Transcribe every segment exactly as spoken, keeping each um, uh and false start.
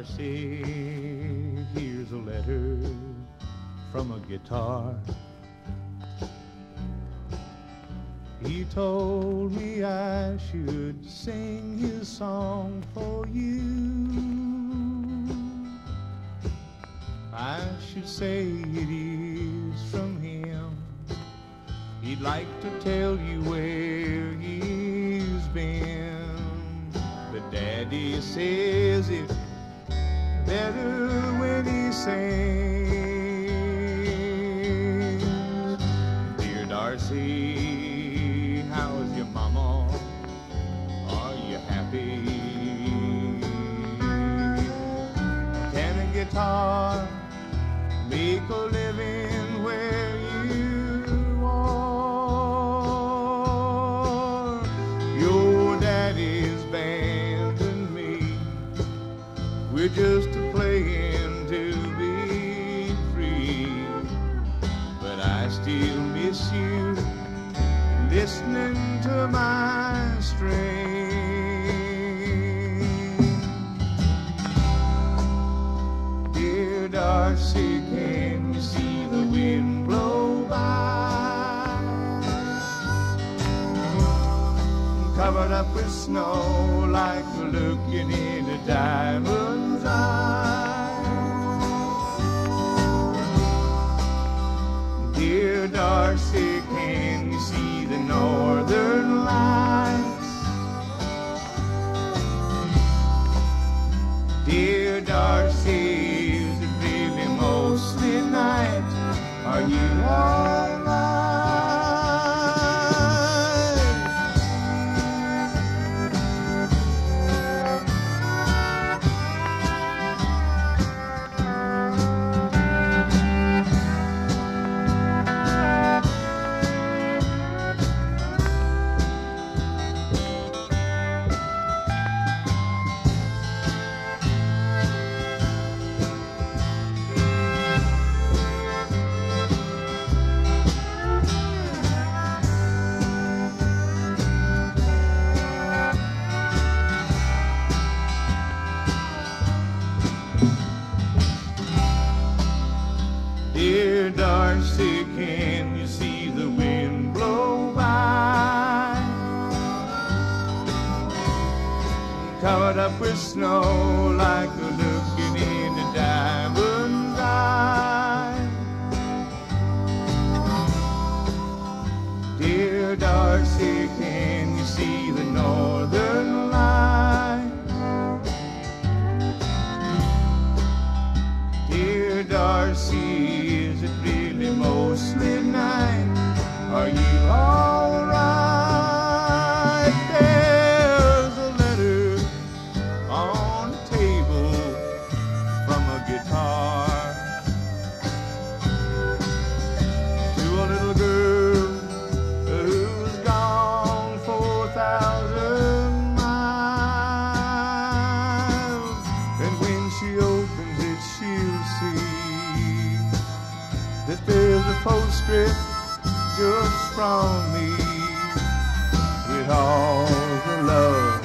Darcy, here's a letter from a guitar. He told me I should sing his song for you. I should say it is from him. He'd like to tell you where he's been, but Daddy says it's better when he sings. Dear Darcy, how's your mama? Are you happy? Can a guitar make a living where you are? Your daddy's band and me, we're just playing to be free, but I still miss you listening to my string. Dear Darcy, can you see the wind blow by, covered up with snow like you're looking in a diamond's eye? Dear Darcy, can you see the northern lights? Dear Darcy, is it really mostly night? Are you Dear Darcy, can you see the wind blow by, covered up with snow like you're looking in a diamond's eye? Dear Darcy, can you see the northern lights? Dear Darcy, mostly night, are you all right? There's a letter on the table from a guitar to a little girl who's gone four thousand miles, and when she opens it, she'll see that there's a postscript just from me, with all the love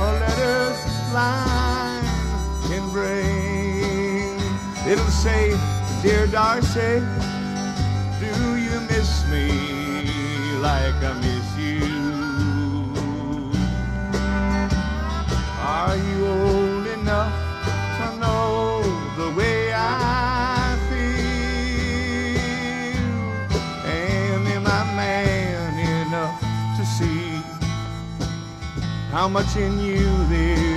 a letter's line can bring. It'll say, dear Darcy, do you miss me like I miss you? Are you old enough to know the way I man enough to see how much in you there